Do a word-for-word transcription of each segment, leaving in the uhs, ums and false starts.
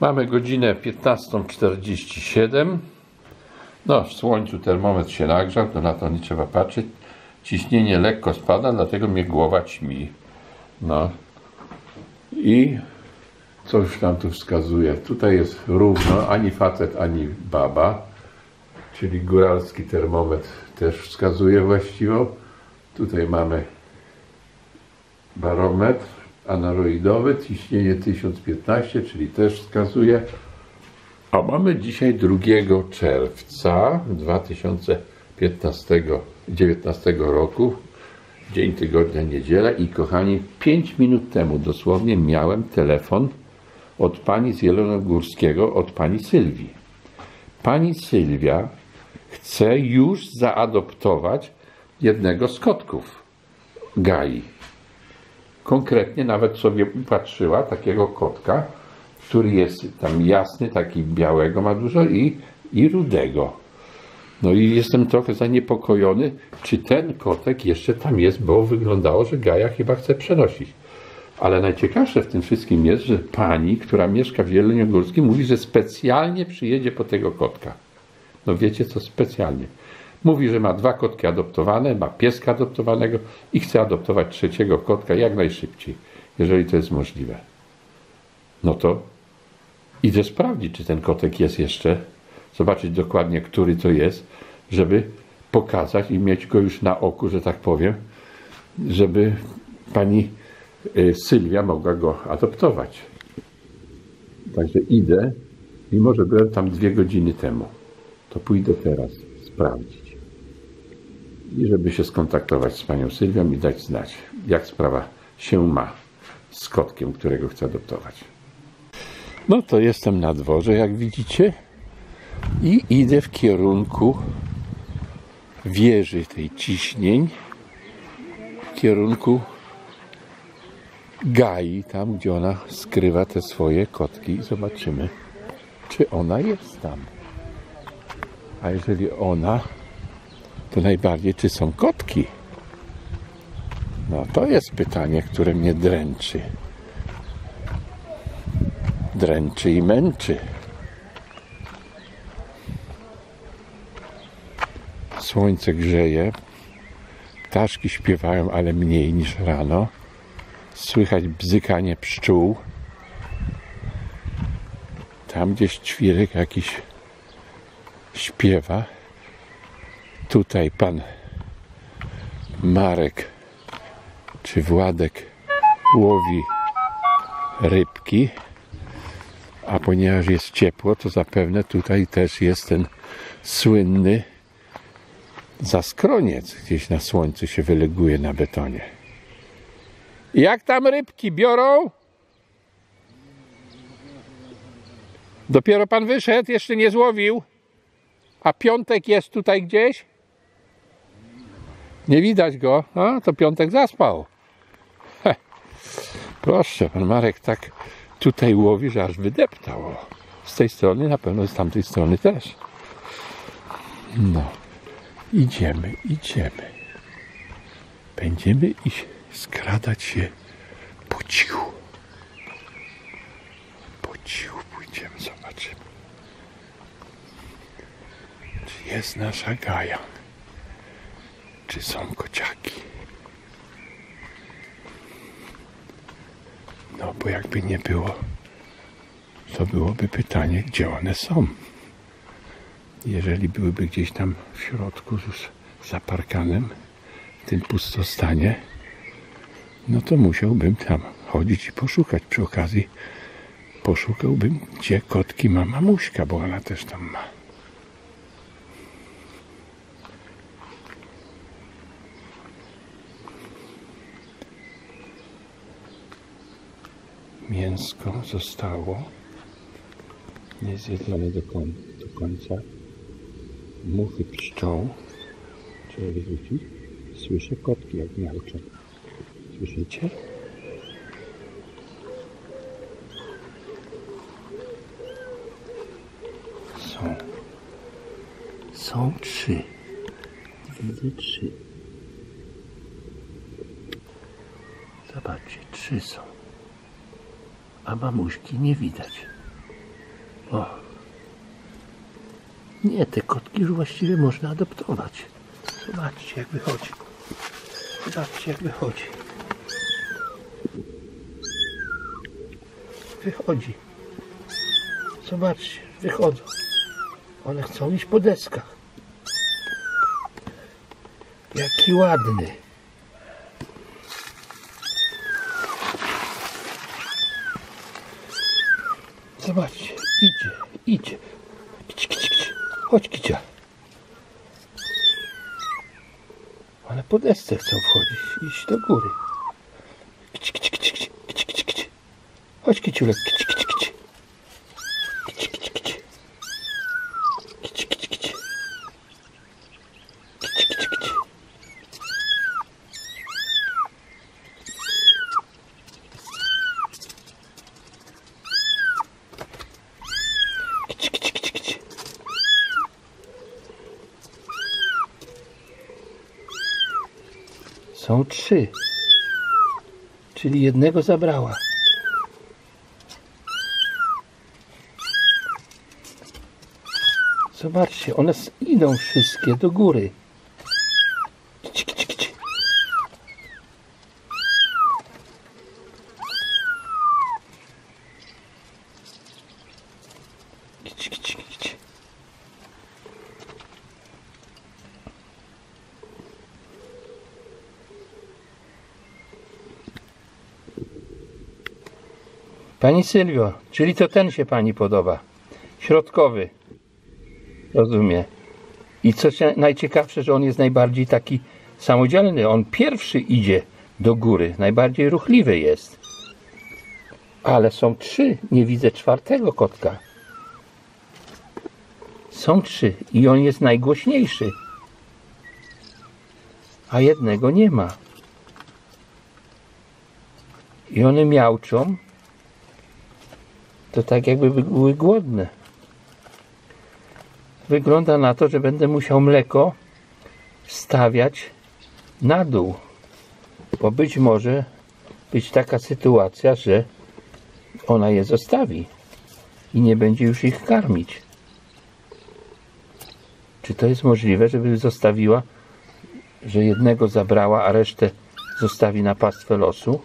Mamy godzinę piętnastą czterdzieści siedem. No, w słońcu termometr się nagrzał, to na to nie trzeba patrzeć. Ciśnienie lekko spada, dlatego mnie głowa ćmi. No. I co już nam tu wskazuje? Tutaj jest równo, ani facet, ani baba. Czyli góralski termometr też wskazuje właściwą. Tutaj mamy barometr aneroidowy, ciśnienie tysiąc piętnaście, czyli też wskazuje. A mamy dzisiaj drugiego czerwca dwa tysiące dziewiętnastego roku, dzień tygodnia, niedziela. I kochani, pięć minut temu dosłownie miałem telefon od pani z Jeleniogórskiego, od pani Sylwii. Pani Sylwia chce już zaadoptować jednego z kotków Gai. Konkretnie nawet sobie upatrzyła takiego kotka, który jest tam jasny, taki białego ma dużo i, i rudego. No i jestem trochę zaniepokojony, czy ten kotek jeszcze tam jest, bo wyglądało, że Gaja chyba chce przenosić. Ale najciekawsze w tym wszystkim jest, że pani, która mieszka w Jeleniogórskim, mówi, że specjalnie przyjedzie po tego kotka. No wiecie co, specjalnie. Mówi, że ma dwa kotki adoptowane, ma pieska adoptowanego i chce adoptować trzeciego kotka jak najszybciej, jeżeli to jest możliwe. No to idę sprawdzić, czy ten kotek jest jeszcze, zobaczyć dokładnie, który to jest, żeby pokazać i mieć go już na oku, że tak powiem, żeby pani Sylwia mogła go adoptować. Także idę, mimo że byłem tam dwie godziny temu, to pójdę teraz sprawdzić i żeby się skontaktować z panią Sylwią i dać znać, jak sprawa się ma z kotkiem, którego chcę adoptować. No to jestem na dworze, jak widzicie, i idę w kierunku wieży tej Ciśnień, w kierunku Gai, tam gdzie ona skrywa te swoje kotki, i zobaczymy, czy ona jest tam. A jeżeli ona, to najbardziej, czy są kotki? No to jest pytanie, które mnie dręczy. Dręczy i męczy. Słońce grzeje, ptaszki śpiewają, ale mniej niż rano. Słychać bzykanie pszczół. Tam gdzieś ćwirek jakiś śpiewa. Tutaj pan Marek czy Władek łowi rybki. A ponieważ jest ciepło, to zapewne tutaj też jest ten słynny zaskroniec. Gdzieś na słońcu się wyleguje na betonie. Jak tam rybki biorą? Dopiero pan wyszedł, jeszcze nie złowił. A Piątek jest tutaj gdzieś? Nie widać go. A, to Piątek zaspał. Heh. Proszę, pan Marek tak tutaj łowi, że aż wydeptał. Z tej strony na pewno, z tamtej strony też. No, idziemy, idziemy. Będziemy iść, skradać się po cichu. Po cichu pójdziemy, zobaczymy. Czy jest nasza Gaja? Czy są kociaki? No, bo jakby nie było, to byłoby pytanie, gdzie one są. Jeżeli byłyby gdzieś tam w środku, już za parkanem, w tym pustostanie, no to musiałbym tam chodzić i poszukać. Przy okazji poszukałbym, gdzie kotki ma mamuśka, bo ona też tam ma. Mięsko zostało niezjedzone do, koń, do końca. Muchy pszczą. Trzeba wyrzucić. Słyszę kotki, jak miałczą. Słyszycie? Są. Są trzy. Widzę trzy. Zobaczcie, trzy są. A mamuśki nie widać. O. Nie, te kotki już właściwie można adoptować. Zobaczcie, jak wychodzi. Zobaczcie, jak wychodzi. Wychodzi. Zobaczcie, wychodzą. One chcą iść po deskach. Jaki ładny. Zobaczcie, idzie, idzie. Kici, kici, kici. Chodź, kicia. One po desce chcą wchodzić, iść do góry. Kici, kici, kici, kici, kici, kici, kici. Chodź, kiciulek, kici, kici, kici. Kici, kici, kici. Kici, kici, kici. Kici, kici, kici. Są trzy, czyli jednego zabrała. Zobaczcie, one idą wszystkie do góry. Kici, kici, kici. Kici, kici, kici. Pani Sylwio, czyli to ten się Pani podoba, środkowy, rozumiem. I co najciekawsze, że on jest najbardziej taki samodzielny, on pierwszy idzie do góry, najbardziej ruchliwy jest. Ale są trzy, nie widzę czwartego kotka. Są trzy i on jest najgłośniejszy, a jednego nie ma. I one miauczą. To tak jakby były głodne. Wygląda na to, że będę musiał mleko stawiać na dół, bo być może być taka sytuacja, że ona je zostawi i nie będzie już ich karmić. Czy to jest możliwe, żeby zostawiła, że jednego zabrała, a resztę zostawi na pastwę losu?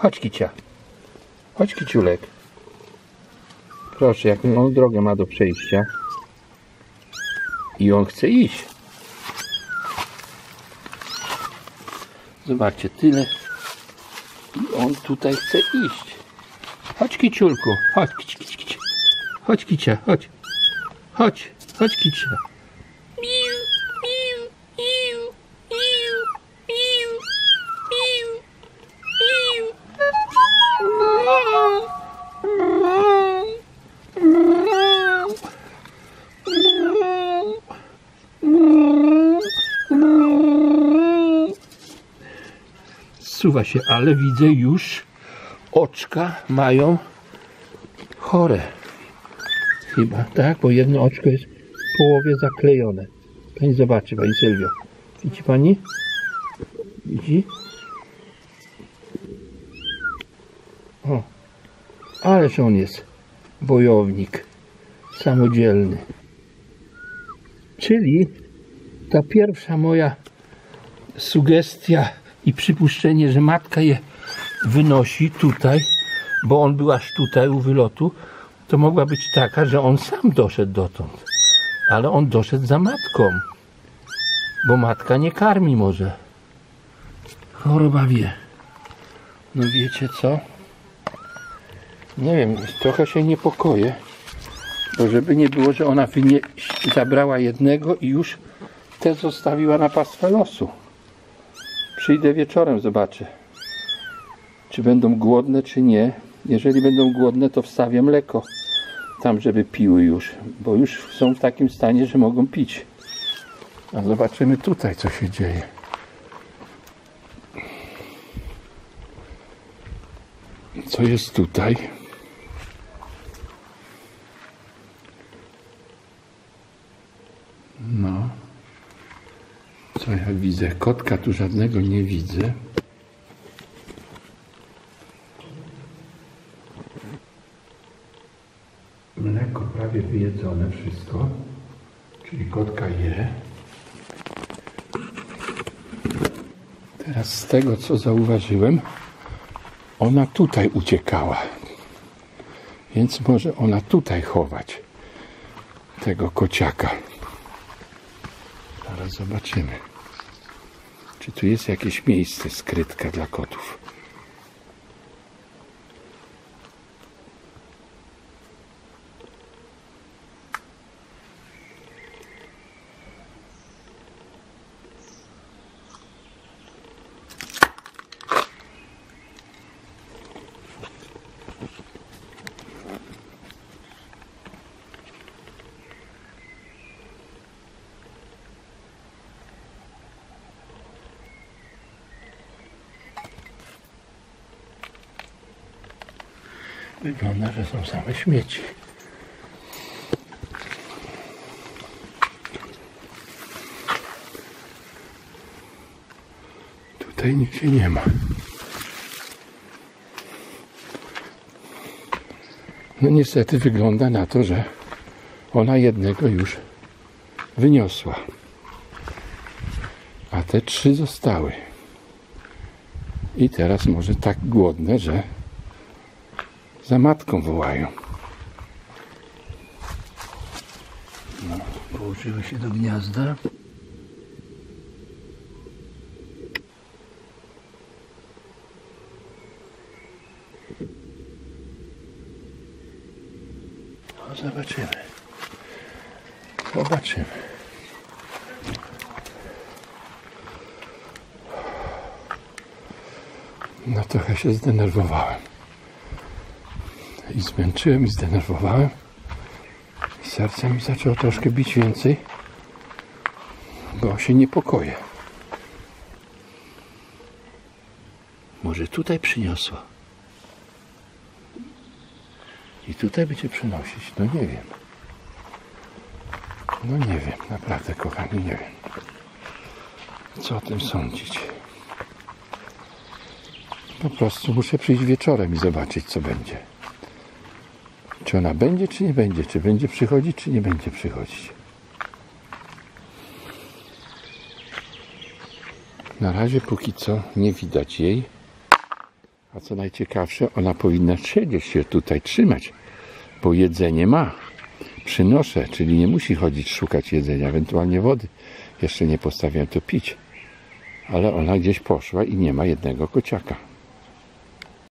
Chodź, kicia. Chodź, kiciulek. Proszę, jaką on drogę ma do przejścia. I on chce iść. Zobaczcie, tyle. I on tutaj chce iść. Chodź, kiciulku. Chodź, kici, kici, kici. Chodź, kicia, chodź. Chodź, chodź, kicia. Suwa się, ale widzę już oczka mają chore. Chyba, tak? Bo jedno oczko jest w połowie zaklejone. Pani zobaczy, Pani Sylwio. Widzi Pani? Widzi? O, ależ on jest bojownik, samodzielny. Czyli ta pierwsza moja sugestia i przypuszczenie, że matka je wynosi tutaj, bo on był aż tutaj u wylotu, to mogła być taka, że on sam doszedł dotąd. Ale on doszedł za matką, bo matka nie karmi może. Choroba wie. No wiecie co? Nie wiem, trochę się niepokoję, bo żeby nie było, że ona zabrała jednego i już te zostawiła na pastwę losu. Przyjdę wieczorem, zobaczę, czy będą głodne, czy nie. Jeżeli będą głodne, to wstawię mleko tam, żeby piły już, bo już są w takim stanie, że mogą pić. A zobaczymy tutaj, co się dzieje. Co jest tutaj? No. Co ja widzę? Kotka tu żadnego nie widzę. Mleko prawie wyjedzone wszystko, czyli kotka je. Teraz z tego, co zauważyłem, ona tutaj uciekała, więc może ona tutaj chować tego kociaka. Zaraz zobaczymy, czy tu jest jakieś miejsce, skrytka dla kotów. Wygląda, że są same śmieci. Tutaj nic się nie ma. No niestety wygląda na to, że ona jednego już wyniosła. A te trzy zostały. I teraz może tak głodne, że za matką wołają. No, położyły się do gniazda. No, zobaczymy. Zobaczymy. No, trochę się zdenerwowałem. I zmęczyłem, i zdenerwowałem. Serce mi zaczęło troszkę bić więcej, bo się niepokoję. Może tutaj przyniosła. I tutaj będzie przynosić. No nie wiem. No nie wiem, naprawdę kochani, nie wiem. Co o tym sądzić? Po prostu muszę przyjść wieczorem i zobaczyć, co będzie. Czy ona będzie, czy nie będzie, czy będzie przychodzić, czy nie będzie przychodzić. Na razie póki co nie widać jej. A co najciekawsze, ona powinna siedzieć się tutaj, trzymać, bo jedzenie ma. Przynoszę, czyli nie musi chodzić szukać jedzenia, ewentualnie wody. Jeszcze nie postawiłem to pić. Ale ona gdzieś poszła i nie ma jednego kociaka.